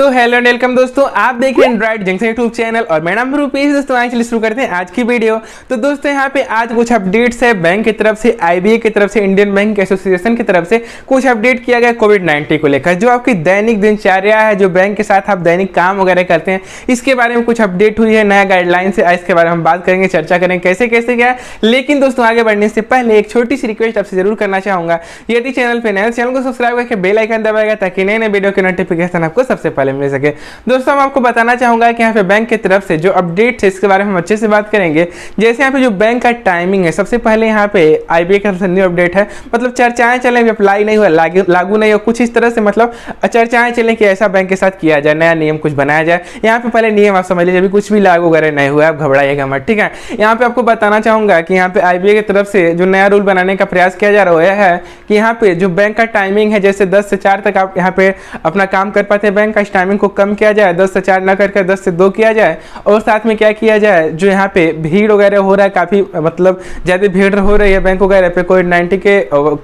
तो hello and welcome दोस्तों, आप देख रहे हैं एंड्रॉइड जंक्शन यूट्यूब चैनल और मैं नाम रूपेश। दोस्तों चलिए शुरू करते हैं आज की वीडियो। तो दोस्तों यहाँ पे आज कुछ अपडेट्स है बैंक की तरफ से, आईबीए की तरफ से, इंडियन बैंक एसोसिएशन की तरफ से कुछ अपडेट किया गया कोविड-19 को लेकर। जो आपकी दैनिक दिनचर्या है, जो बैंक के साथ आप दैनिक काम वगैरह करते हैं, इसके बारे में कुछ अपडेट हुई है, नया गाइडलाइंस है, इसके बारे में हम बात करेंगे, चर्चा करेंगे कैसे कैसे क्या है। लेकिन दोस्तों आगे बढ़ने से पहले एक छोटी सी रिक्वेस्ट आपसे जरूर करना चाहूँगा, यदि चैनल पर नए हो चैनल को सब्सक्राइब करके बेल आइकन दबाएगा ताकि नए नए वीडियो के नोटिफिकेशन आपको सबसे पहले मिल सके। दोस्तों मैं आपको बताना चाहूंगा कि यहाँ पे बैंक की तरफ से जो अपडेट है इसके बारे में हम अच्छे से बात करेंगे। जैसे यहाँ पे जो बैंक का टाइमिंग है, सबसे पहले यहाँ पे आईबीए का न्यू अपडेट है, मतलब चर्चाएं चलें, अप्लाई नहीं हुआ, लागू नहीं हो, कुछ इस तरह से, मतलब चर्चाएं चलें कि ऐसा बैंक के साथ किया जाए, नया नियम कुछ बनाया जाए। यहाँ पे पहले नियम आप समझ लीजिए, अभी कुछ भी लागू वगैरह नहीं हुआ, आप घबराइएगा मत, ठीक है। यहाँ पे आपको बताना चाहूंगा कि यहाँ पे आईबीए की तरफ से जो नया रूल बनाने का प्रयास किया जा रहा है कि यहाँ पे जो बैंक का टाइमिंग है, जैसे 10 से 4 तक आप यहाँ पे अपना काम कर पाते हैं, बैंक का टाइमिंग को कम किया जाए, 10 से 4 ना करके 10 से 2 किया जाए। और साथ में क्या किया जाए, जो यहाँ पे भीड़ वगैरह हो रहा है, काफी मतलब ज्यादा भीड़ हो रही है बैंक वगैरह पे, कोविड-19 के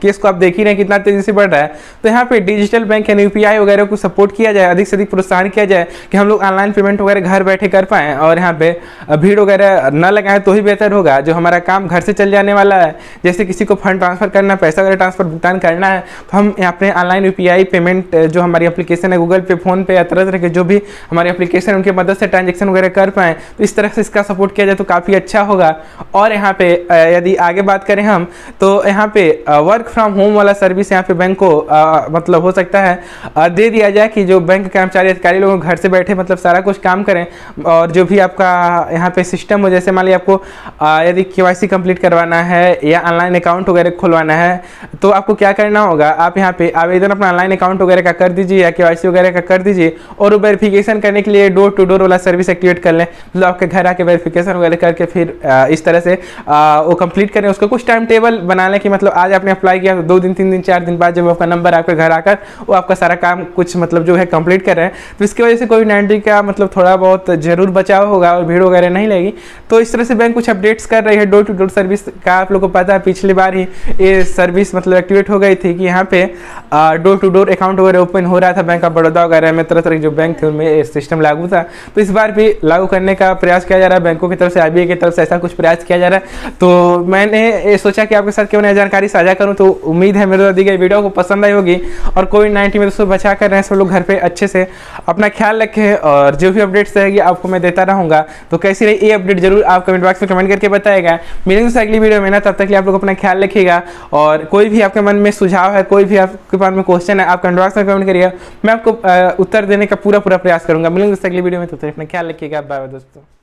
केस को आप देख ही रहे हैं कितना तेजी से बढ़ रहा है। तो यहाँ पे डिजिटल बैंक यानी यूपीआई वगैरह को सपोर्ट किया जाए, अधिक से अधिक प्रोत्साहन किया जाए कि हम लोग ऑनलाइन पेमेंट वगैरह घर बैठे कर पाएं और यहाँ पे भीड़ वगैरह न लगाएं तो ही बेहतर होगा। जो हमारा काम घर से चल जाने वाला है, जैसे किसी को फंड ट्रांसफर करना, पैसा वगैरह ट्रांसफर भुगतान करना है, तो हम अपने ऑनलाइन यूपीआई पेमेंट जो हमारी एप्लीकेशन है, गूगल पे, फोन पे, तरह तरह के जो भी हमारे एप्लीकेशन उनके मदद से ट्रांजैक्शन वगैरह कर पाएं, तो इस तरह से इसका सपोर्ट किया जाए तो काफ़ी अच्छा होगा। और यहाँ पे यदि आगे बात करें हम, तो यहाँ पे वर्क फ्रॉम होम वाला सर्विस यहाँ पे बैंक को मतलब हो सकता है दे दिया जाए कि जो बैंक कर्मचारी अधिकारी लोग घर से बैठे मतलब सारा कुछ काम करें। और जो भी आपका यहाँ पे सिस्टम हो, जैसे मान ली आपको यदि KYC कंप्लीट करवाना है या ऑनलाइन अकाउंट वगैरह खुलवाना है, तो आपको क्या करना होगा, आप यहाँ पे आवेदन अपना ऑनलाइन अकाउंट वगैरह का कर दीजिए या KYC वगैरह का कर दीजिए और वेरिफिकेशन करने के लिए डोर टू डोर वाला सर्विस एक्टिवेट कर लें। मतलब आपके घर आके वेरिफिकेशन वगैरह करके फिर इस तरह से वो कंप्लीट करें। उसका कुछ टाइम टेबल बना लें कि मतलब आज आपने अप्लाई किया तो 2 दिन 3 दिन 4 दिन बाद जब आपका नंबर आपके घर आकर वो आपका सारा काम कुछ मतलब जो है कंप्लीट कर रहे हैं। तो इसकी वजह से कोविड-19 का मतलब थोड़ा बहुत जरूर बचाव होगा और भीड़ वगैरह नहीं लगेगी। तो इस तरह से बैंक कुछ अपडेट्स कर रही है डोर टू डोर सर्विस का। आप लोगों को पता है पिछली बार ही ये सर्विस मतलब एक्टिवेट हो गई थी कि यहाँ पे डोर टू डोर अकाउंट वगैरह ओपन हो रहा था बैंक ऑफ बड़ौदा वगैरह में, तरह तरह जो बैंक थे उनमें सिस्टम लागू था। तो इस बार भी लागू करने का प्रयास किया जा रहा है बैंकों की तरफ से, आईबीए की तरफ से ऐसा कुछ प्रयास किया जा रहा है। तो मैंने सोचा कि आपके साथ क्यों ना जानकारी साझा करूं। तो उम्मीद है मेरे द्वारा दी गई वीडियो को पसंद आई होगी। और कोविड-19 में दोस्तों बचा कर रहे हैं सब लोग, घर पे अच्छे से अपना ख्याल रखें और जो भी अपडेट्स रहेगी आपको मैं देता रहूँगा। तो कैसी रही ये अपडेट जरूर आप कमेंट बॉक्स में कमेंट करके बताएगा। मिलेंगे अगली वीडियो में ना, तब तक आप लोग अपना ख्याल रखिएगा। और कोई भी आपके मन में सुझाव है, कोई भी आपके मन में क्वेश्चन है, आप कमेंट बॉक्स में कमेंट करिएगा, मैं आपको उत्तर देने का पूरा प्रयास करूंगा। मिलेंगे अगली वीडियो में, तो अपना ख्याल रखिएगा। बाय बाय दोस्तों।